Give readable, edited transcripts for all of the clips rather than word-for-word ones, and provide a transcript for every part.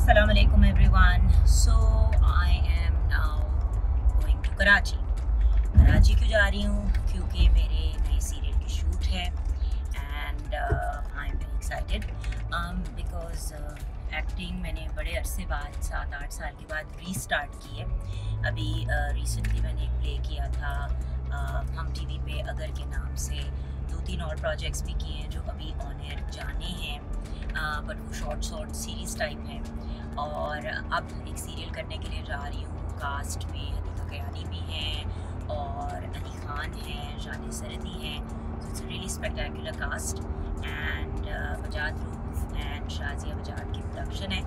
Assalamu alaikum everyone. So I am now going to Karachi. Karachi क्यों जा रही हूँ? क्योंकि मेरे सीरियल की शूट है and I am very excited because acting मैंने बड़े अरसे बाद 7-8 साल के बाद रीस्टार्ट की है. अभी रिसेंटली मैंने एक प्ले किया था हम टीवी पे अगर के नाम से. 2-3 और प्रोजेक्ट्स भी किए हैं जो अभी ऑन एयर जाने हैं, बट वो शॉर्ट सीरीज़ टाइप हैं. और अब एक सीरियल करने के लिए जा रही हूँ. कास्ट में हदीता कयानी भी हैं और अली खान हैं, शान सरदी हैं. It's really spectacular cast and Bajad Rauf and Shazia Bajad की प्रोडक्शन है.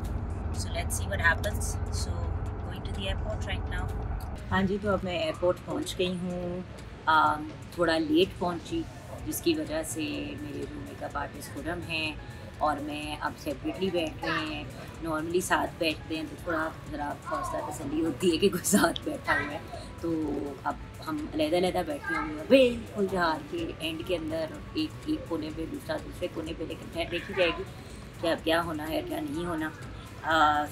So let's see what happens. So going to the airport right now. हाँ जी, तो अब मैं एयरपोर्ट पहुँच गई हूँ. थोड़ा लेट पहुँची जिसकी वजह से मेरे रूम मेकअप आर्टिस्ट खुरम हैं और मैं अब सेपरेटली बैठ रहे हैं. नॉर्मली साथ बैठते हैं तो थोड़ा ज़रा हौसला तसली होती है कि कोई साथ बैठा हुआ है. तो अब हम अलग-अलग बैठे होंगे वे उलझार के एंड के अंदर, एक कोने पे दूसरा दूसरे कोने पे, लेकिन खैर देखी जाएगी कि अब क्या होना है क्या नहीं होना.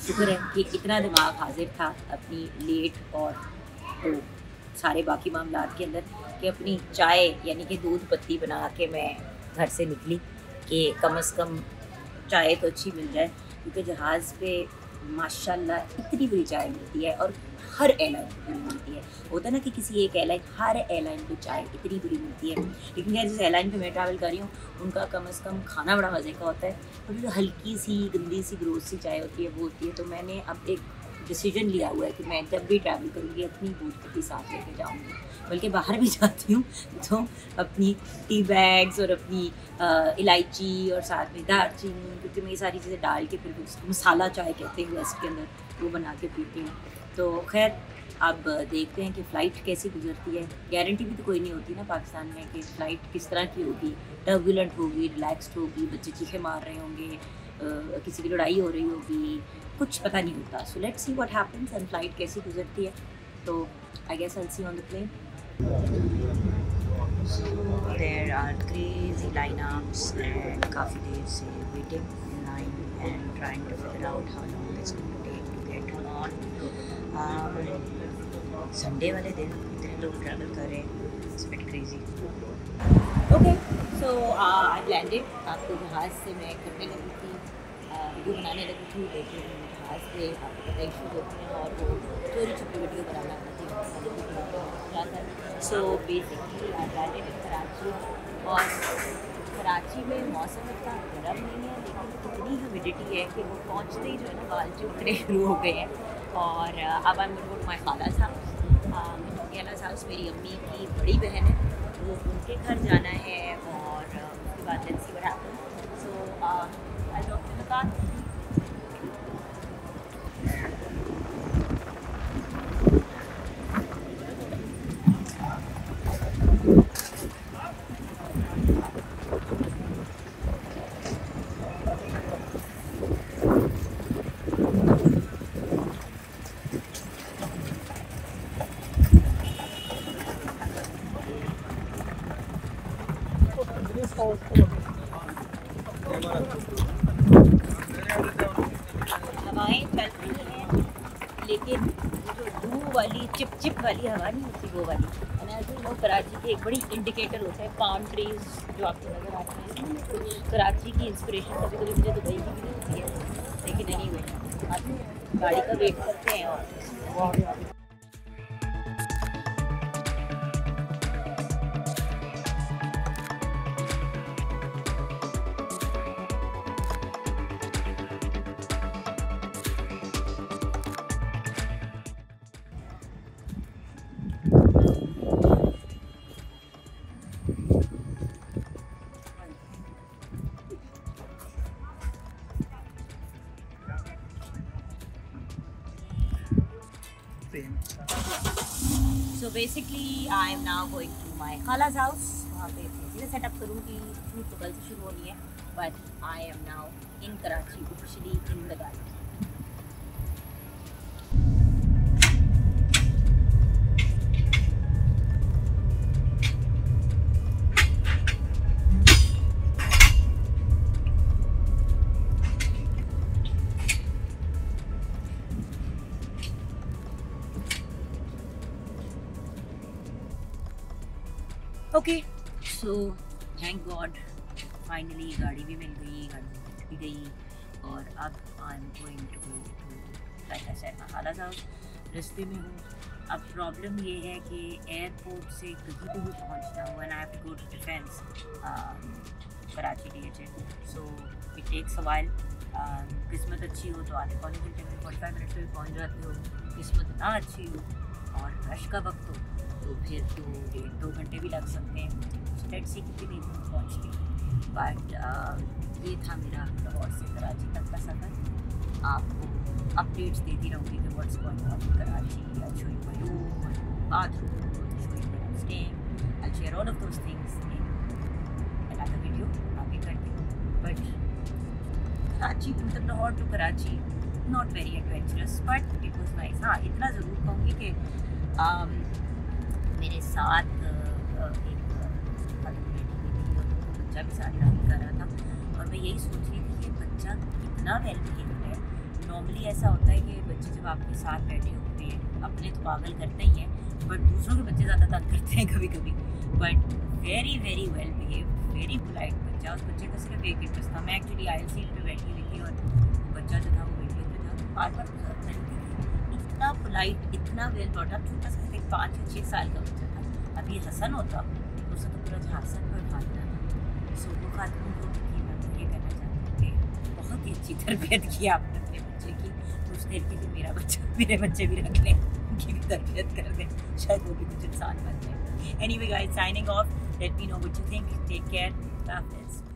शुक्र है कि इतना दिमाग हाजिर था अपनी लेट और सारे बाकी मामला के अंदर कि अपनी चाय यानी कि दूध पत्ती बना के मैं घर से निकली कि कम से कम चाय तो अच्छी मिल जाए, क्योंकि जहाज़ पे माशाल्लाह इतनी बुरी चाय मिलती है और हर एयरलाइन की मिलती है. होता है ना कि किसी एक एयरलाइन, हर एयरलाइन को चाय इतनी बुरी मिलती है. लेकिन यार जिस एयरलाइन पे मैं ट्रैवल कर रही हूँ उनका कम से कम खाना बड़ा मज़े का होता है और जो हल्की सी गंदी सी ग्रोस सी चाय होती है वो होती है. तो मैंने अब एक डिसीजन लिया हुआ है कि मैं जब भी ट्रैवल करूँगी अपनी दूध पत्ती साथ लेके जाऊँगी. बल्कि बाहर भी जाती हूँ तो अपनी टी बैग्स और अपनी इलायची और साथ में दालचीनी, क्योंकि मैं ये सारी चीज़ें डाल के फिर उसको मसाला चाय कहते हैं वेस्ट के अंदर, वो बना के पीती हूँ. तो खैर अब देखते हैं कि फ़्लाइट कैसी गुजरती है. गारंटी भी तो कोई नहीं होती ना पाकिस्तान में कि फ़्लाइट किस तरह की होगी, टर्बुलेंट होगी, रिलैक्सड होगी, बच्चे चीखें मार रहे होंगे, किसी की लड़ाई हो रही होगी, कुछ पता नहीं होता. So let's see what happens and flight कैसी गुजरती है. तो I guess I will see on the plane. So there are crazy lineups and काफ़ी देर से waiting in line and trying to figure out how long it's going to take to get on. Sunday वाले दिन इतने लोग travel कर रहे हैं, it's bit crazy. Okay so I landed. आपको जहाज़ से मैं करने लगी थी, वीडियो बनाने लगी थी, लेकिन जहाज़ से आपको पता इशू होते हैं और वो चोरी छुपी वीडियो बनाना पड़ती है. So basically I landed in Karachi और कराची में मौसम इतना गर्म नहीं है लेकिन इतनी ह्यूमिडिटी है कि वो पहुँचते ही जो है ना बाल चुपने शुरू हो गए हैं. और अब I am going to my खाला साहब. खाला साहब मेरी अम्मी की बड़ी बहन है, वो उनके घर जाना है और उसके बाद let's see what happens. So I talk to the car. हवाएं चल रही हैं लेकिन जो धूप वाली चिपचिप वाली हवा नहीं होती वो वाली है. वो कराची के एक बड़ी इंडिकेटर होता है पाम ट्रीज जो आपको नजर आती है. कराची की इंस्पिरेशन कभी कभी मुझे दुबई की भी होती है, लेकिन नहीं हुई. गाड़ी का वेट करते हैं और So basically I am now going to my khala's house. वहाँ पे चीज़ें सेटअप करूँगी. शूट तो कल से शुरू होनी है, but I am now in Karachi, officially in the garden. Okay, so thank God, finally गाड़ी भी मिल गई, गाड़ी भी गई, और अब I am going to go to like I said my खाला's house। रास्ते में हूँ। अब प्रॉब्लम ये है कि एयरपोर्ट से कहीं पर भी पहुँचना हुआ and I have to go to defence Karachi DHL, so it takes a while. किस्मत अच्छी हो तो आधे पौने घंटे में 45 मिनट में पहुँच जाते हो, किस्मत ना अच्छी हो और रश का वक्त हो तो फिर तो 1-2 घंटे भी लग सकते हैं। स्टेट सी कितनी दूर पहुँचती, बट ये था मेरा लाहौर से कराची तक का सफ़र। आपको अपडेट्स देती रहूँगी कि what's going on Karachi, showing my room, bathroom, showing my stay, I share all of those things in another video आगे करती हूँ। बट कराची मतलब Lahore to Karachi not very adventurous, but it was nice. हाँ, इतना ज़रूर कहूँगी कि मेरे साथ एक बच्चा भी साथ ड्राइव कर रहा था और मैं यही सोच रही थी कि बच्चा कितना वेल बिहेव्ड है। नॉर्मली ऐसा होता है कि बच्चे जब आपके साथ बैठे होते हैं अपने तो पागल करते ही हैं, बट दूसरों के बच्चे ज़्यादा तंग करते हैं कभी कभी। But very very well behaved, very polite बच्चा। उस बच्चे का सिर्फ एक इंटरेस्ट था, मैं एक्चुअली ILC पे बैठी हुई थी और बच्चा जो था वो वीडियो पे था, बार बार करती थी। इतना पोलाइट, इतना वेल ब्रॉट अप, छोटा सा 5-6 साल का बच्चा था। अभी हसन होता तो उसे तो पूरा झांसन पर भागना था। सो वो खातून को मैं ये कहना चाहती हूँ कि बहुत ही अच्छी तरबियत की आपने अपने बच्चे की। उसने कहा कि मेरा बच्चा, मेरे बच्चे भी रख लें, उनकी भी तरबियत कर दें, शायद वो भी कुछ इंसान बन जाए। Anyway guys, signing off, let me know what you think, take care, bye.